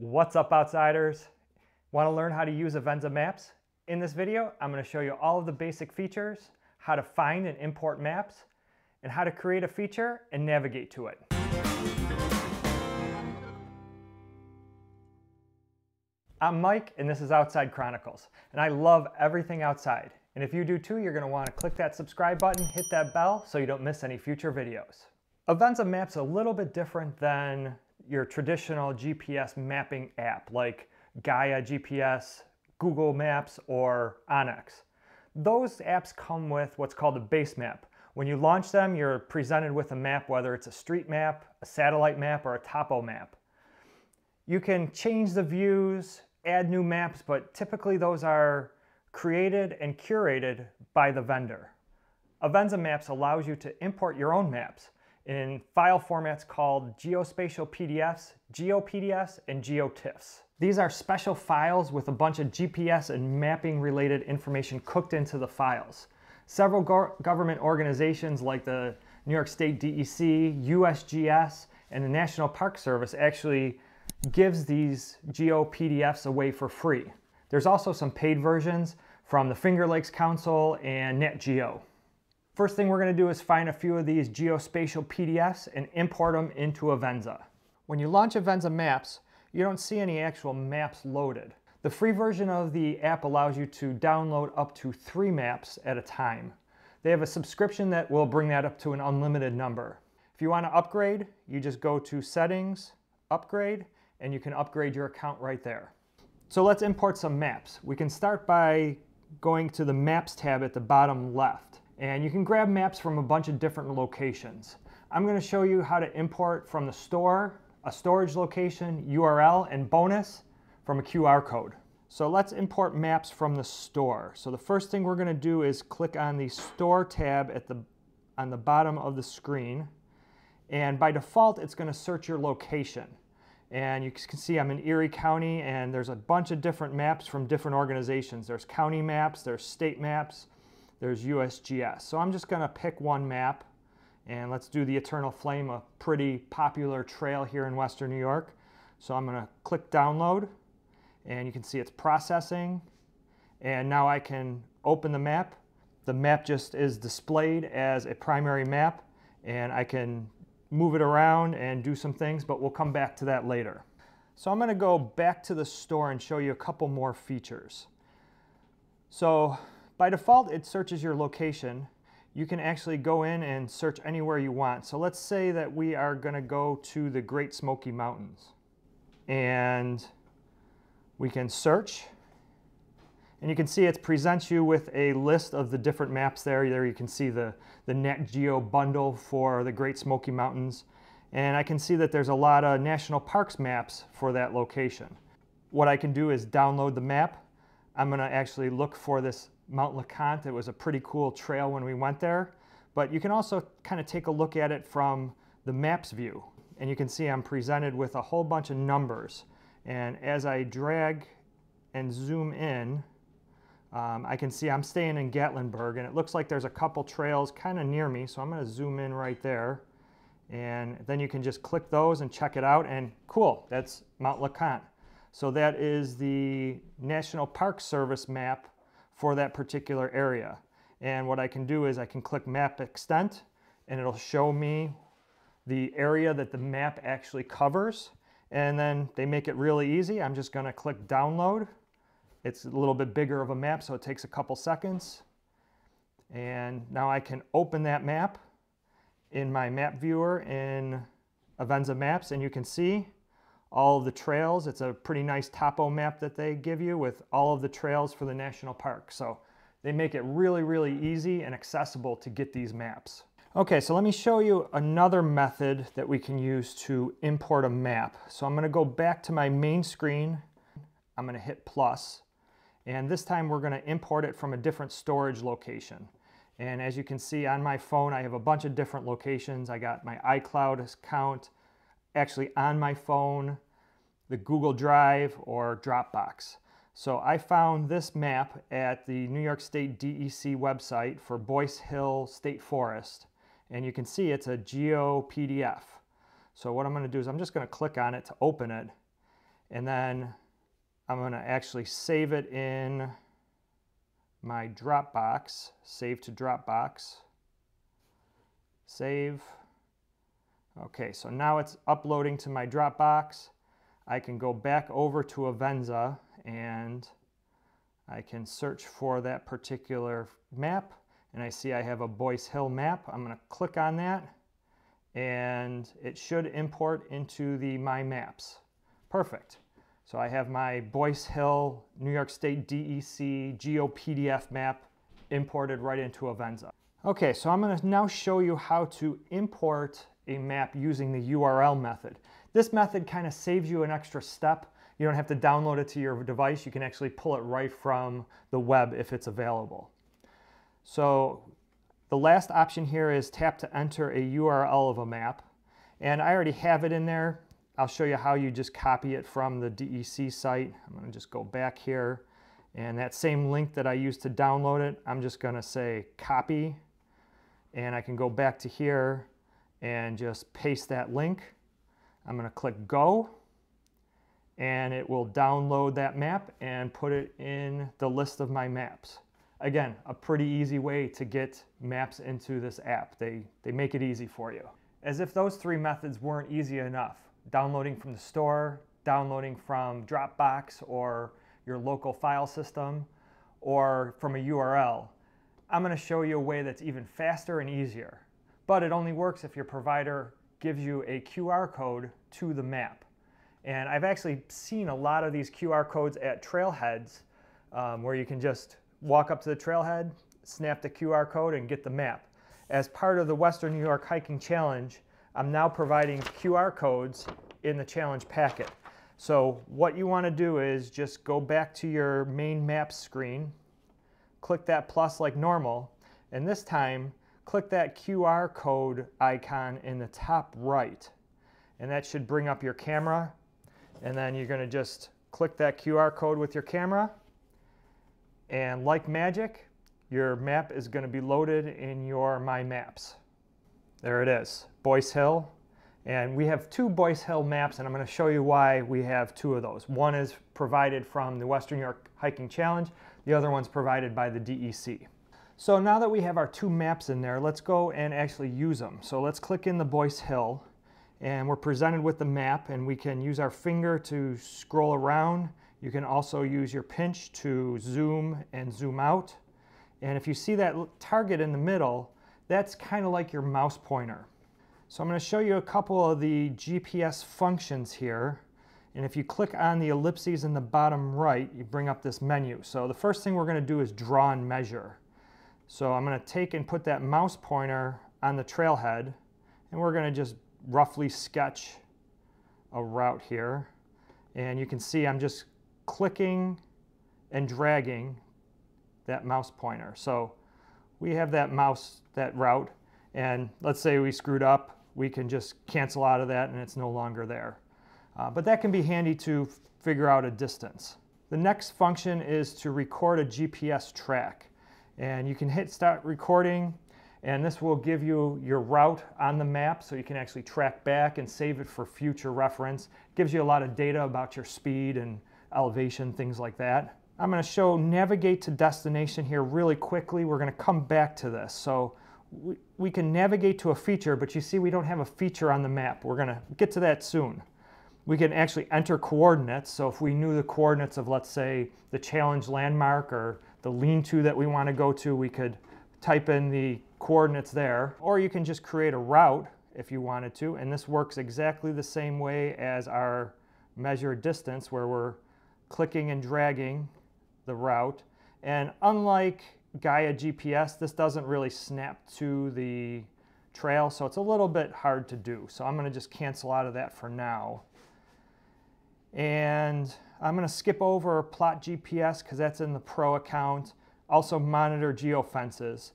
What's up, outsiders? Want to learn how to use Avenza Maps? In this video, I'm going to show you all of the basic features, how to find and import maps, and how to create a feature and navigate to it. I'm Mike, and this is Outside Chronicles, and I love everything outside. And if you do too, you're going to want to click that subscribe button, hit that bell, so you don't miss any future videos. Avenza Maps a little bit different than your traditional GPS mapping app like Gaia GPS, Google Maps, or Onyx. Those apps come with what's called a base map. When you launch them, you're presented with a map, whether it's a street map, a satellite map, or a topo map. You can change the views, add new maps, but typically those are created and curated by the vendor. Avenza Maps allows you to import your own maps in file formats called Geospatial PDFs, GeoPDFs, and GeoTIFFs. These are special files with a bunch of GPS and mapping related information cooked into the files. Several government organizations like the New York State DEC, USGS, and the National Park Service actually gives these GeoPDFs away for free. There's also some paid versions from the Finger Lakes Council and NetGeo. First thing we're going to do is find a few of these geospatial PDFs and import them into Avenza. When you launch Avenza Maps, you don't see any actual maps loaded. The free version of the app allows you to download up to 3 maps at a time. They have a subscription that will bring that up to an unlimited number. If you want to upgrade, you just go to Settings, Upgrade, and you can upgrade your account right there. So let's import some maps. We can start by going to the Maps tab at the bottom left. And you can grab maps from a bunch of different locations. I'm going to show you how to import from the store, a storage location, URL, and bonus from a QR code. So let's import maps from the store. So the first thing we're going to do is click on the Store tab on the bottom of the screen. And by default, it's going to search your location. And you can see I'm in Erie County, and there's a bunch of different maps from different organizations. There's county maps, there's state maps, there's USGS. So I'm just going to pick one map, and let's do the Eternal Flame, a pretty popular trail here in Western New York. So I'm going to click download, and you can see it's processing. And now I can open the map. The map just is displayed as a primary map, and I can move it around and do some things, but we'll come back to that later. So I'm going to go back to the store and show you a couple more features. So by default, it searches your location. You can actually go in and search anywhere you want. So let's say that we are going to go to the Great Smoky Mountains, and we can search, and you can see it presents you with a list of the different maps there. There you can see the NetGeo bundle for the Great Smoky Mountains, and I can see that there's a lot of national parks maps for that location. What I can do is download the map. I'm going to actually look for this Mount LeConte. It was a pretty cool trail when we went there, but you can also kind of take a look at it from the maps view, and you can see I'm presented with a whole bunch of numbers, and as I drag and zoom in, I can see I'm staying in Gatlinburg, and it looks like there's a couple trails kind of near me, so I'm going to zoom in right there, and then you can just click those and check it out, and cool, that's Mount LeConte. So that is the National Park Service map for that particular area. And what I can do is I can click Map Extent, and it'll show me the area that the map actually covers. And then they make it really easy. I'm just going to click Download. It's a little bit bigger of a map, so it takes a couple seconds. And now I can open that map in my map viewer in Avenza Maps, and you can see all of the trails. It's a pretty nice topo map that they give you with all of the trails for the national park. So they make it really, really easy and accessible to get these maps. Okay, so let me show you another method that we can use to import a map. So I'm going to go back to my main screen. I'm going to hit plus, and this time we're going to import it from a different storage location. And as you can see on my phone, I have a bunch of different locations. I got my iCloud account actually on my phone, the Google Drive, or Dropbox. So I found this map at the New York State DEC website for Boyce Hill State Forest, and you can see it's a GeoPDF. So what I'm going to do is I'm just going to click on it to open it, And then I'm going to actually save it in my Dropbox, save to Dropbox, save. Okay, so now it's uploading to my Dropbox. I can go back over to Avenza and I can search for that particular map, and I see I have a Boyce Hill map. I'm going to click on that and it should import into the My Maps. Perfect. So I have my Boyce Hill, New York State DEC, GeoPDF map imported right into Avenza. Okay, so I'm going to now show you how to import a map using the URL method. This method kind of saves you an extra step. You don't have to download it to your device. You can actually pull it right from the web if it's available. So the last option here is tap to enter a URL of a map. And I already have it in there. I'll show you how you just copy it from the DEC site. I'm going to just go back here. And that same link that I used to download it, I'm just going to say copy. And I can go back to here and just paste that link. I'm going to click go, and it will download that map and put it in the list of my maps. Again, a pretty easy way to get maps into this app. They make it easy for you. As if those three methods weren't easy enough, downloading from the store, downloading from Dropbox or your local file system, or from a URL, I'm going to show you a way that's even faster and easier. But it only works if your provider gives you a QR code to the map. And I've actually seen a lot of these QR codes at trailheads where you can just walk up to the trailhead, snap the QR code, and get the map. As part of the Western New York Hiking Challenge, I'm now providing QR codes in the challenge packet. So what you want to do is just go back to your main map screen, click that plus like normal, and this time click that QR code icon in the top right. And that should bring up your camera. And then you're going to just click that QR code with your camera. And like magic, your map is going to be loaded in your My Maps. There it is, Boyce Hill. And we have two Boyce Hill maps, and I'm going to show you why we have two of those. One is provided from the Western New York Hiking Challenge. The other one's provided by the DEC. So now that we have our two maps in there, let's go and actually use them. So let's click in the Boyce Hill, and we're presented with the map, and we can use our finger to scroll around. You can also use your pinch to zoom and zoom out. And if you see that target in the middle, that's kind of like your mouse pointer. So I'm going to show you a couple of the GPS functions here. And if you click on the ellipses in the bottom right, you bring up this menu. So the first thing we're going to do is draw and measure. So I'm going to take and put that mouse pointer on the trailhead, and we're going to just roughly sketch a route here. And you can see I'm just clicking and dragging that mouse pointer. So we have that mouse, that route, and let's say we screwed up. We can just cancel out of that and it's no longer there. But that can be handy to figure out a distance. The next function is to record a GPS track. And you can hit start recording, and this will give you your route on the map so you can actually track back and save it for future reference. It gives you a lot of data about your speed and elevation, things like that. I'm going to show navigate to destination here really quickly. We're going to come back to this. So we can navigate to a feature, but you see we don't have a feature on the map. We're going to get to that soon. We can actually enter coordinates. So if we knew the coordinates of, let's say, the challenge landmark or the lean-to that we want to go to, we could type in the coordinates there. Or you can just create a route if you wanted to. And this works exactly the same way as our measure distance, where we're clicking and dragging the route. And unlike Gaia GPS, this doesn't really snap to the trail, so it's a little bit hard to do. So I'm going to just cancel out of that for now. And I'm going to skip over plot GPS because that's in the pro account. Also monitor geofences.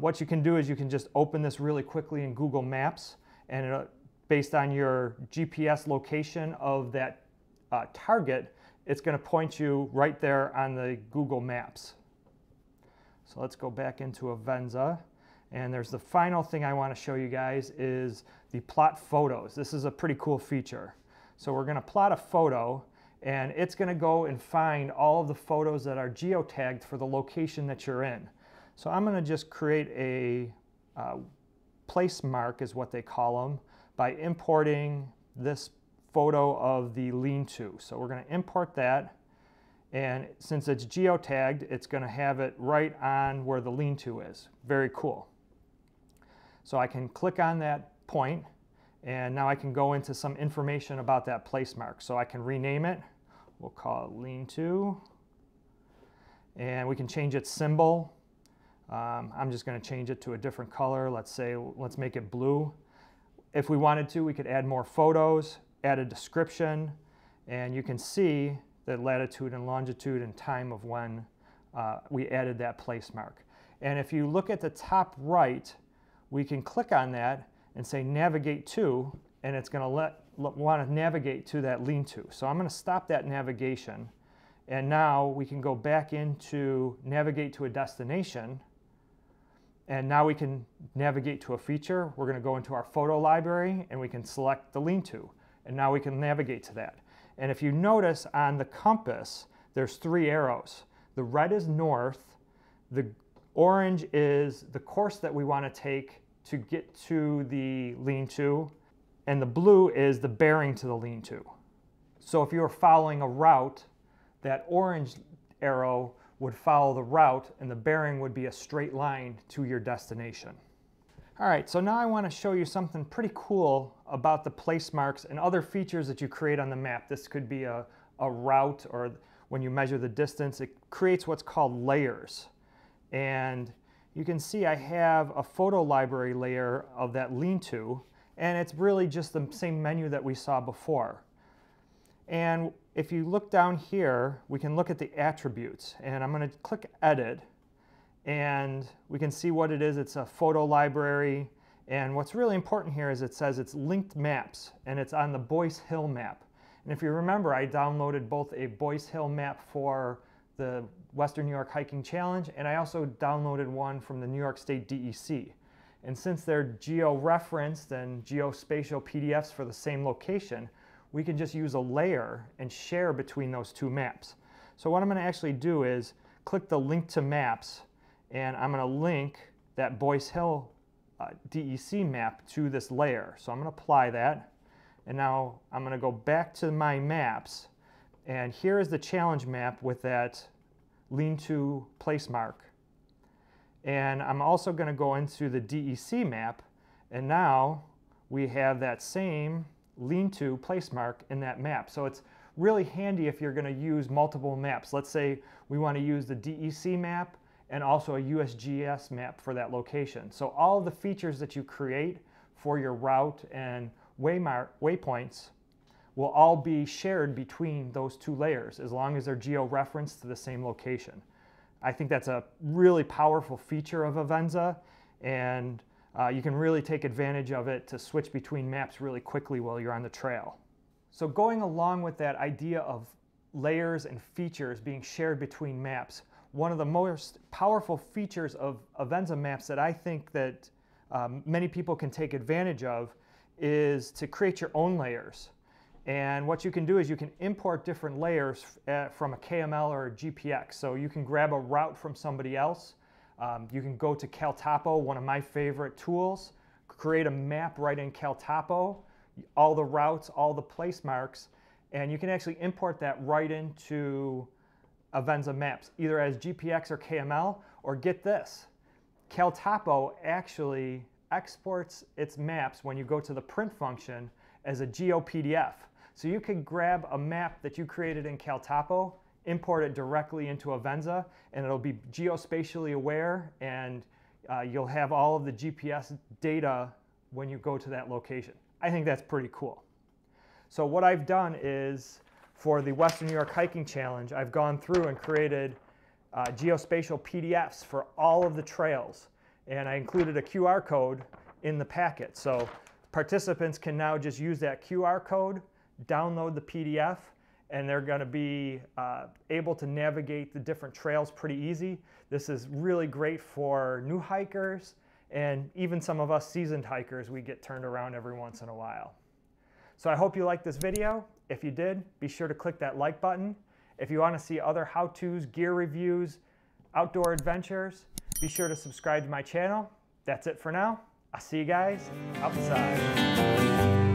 What you can do is you can just open this really quickly in Google Maps, and based on your GPS location of that target, it's going to point you right there on the Google Maps. So let's go back into Avenza. And there's the final thing I want to show you guys is the plot photos. This is a pretty cool feature. So we're going to plot a photo, and it's going to go and find all of the photos that are geotagged for the location that you're in. So I'm going to just create a place mark is what they call them by importing this photo of the lean-to. So we're going to import that, and since it's geotagged, it's going to have it right on where the lean-to is. Very cool. So I can click on that point, and now I can go into some information about that place mark. So I can rename it. We'll call it lean-to, and we can change its symbol. I'm just going to change it to a different color. Let's say, let's make it blue. If we wanted to, we could add more photos, add a description, and you can see the latitude and longitude and time of when we added that place mark. And if you look at the top right, we can click on that and say navigate to, and it's going to want to navigate to that lean-to. So I'm going to stop that navigation, and now we can go back into navigate to a destination. And now we can navigate to a feature. We're going to go into our photo library, and we can select the lean-to. And now we can navigate to that. And if you notice on the compass, there's three arrows. The red is north, the orange is the course that we want to take to get to the lean-to, and the blue is the bearing to the lean-to. So if you were following a route, that orange arrow would follow the route, and the bearing would be a straight line to your destination. All right, so now I want to show you something pretty cool about the place marks and other features that you create on the map. This could be a route, or when you measure the distance, it creates what's called layers. And you can see I have a photo library layer of that lean-to, and it's really just the same menu that we saw before. And if you look down here, we can look at the attributes, and I'm going to click edit, and we can see what it is. It's a photo library, and what's really important here is it says it's linked maps, and it's on the Boyce Hill map. And if you remember, I downloaded both a Boyce Hill map for the Western New York Hiking Challenge, and I also downloaded one from the New York State DEC. And since they're geo-referenced and geospatial PDFs for the same location, we can just use a layer and share between those two maps. So what I'm going to actually do is click the link to maps, and I'm going to link that Boyce Hill DEC map to this layer. So I'm going to apply that, and now I'm going to go back to my maps, and here is the challenge map with that lean-to place mark. And I'm also going to go into the DEC map, and now we have that same lean-to place mark in that map. So it's really handy if you're going to use multiple maps. Let's say we want to use the DEC map and also a USGS map for that location. So all the features that you create for your route and waypoints will all be shared between those two layers as long as they're geo-referenced to the same location. I think that's a really powerful feature of Avenza, and you can really take advantage of it to switch between maps really quickly while you're on the trail. So going along with that idea of layers and features being shared between maps, one of the most powerful features of Avenza Maps that I think that many people can take advantage of is to create your own layers. And what you can do is you can import different layers from a KML or a GPX. So you can grab a route from somebody else. You can go to CalTopo, one of my favorite tools, create a map right in CalTopo, all the routes, all the place marks, and you can actually import that right into Avenza Maps, either as GPX or KML, or get this, CalTopo actually exports its maps when you go to the print function as a GeoPDF. So you can grab a map that you created in CalTopo, import it directly into Avenza, and it'll be geospatially aware, and you'll have all of the GPS data when you go to that location. I think that's pretty cool. So what I've done is, for the Western New York Hiking Challenge, I've gone through and created geospatial PDFs for all of the trails, and I included a QR code in the packet. So participants can now just use that QR code, download the PDF, and they're going to be able to navigate the different trails pretty easy. This is really great for new hikers, and even some of us seasoned hikers, we get turned around every once in a while. So I hope you liked this video. If you did, be sure to click that like button. If you want to see other how-tos, gear reviews, outdoor adventures, be sure to subscribe to my channel. That's it for now. I'll see you guys outside.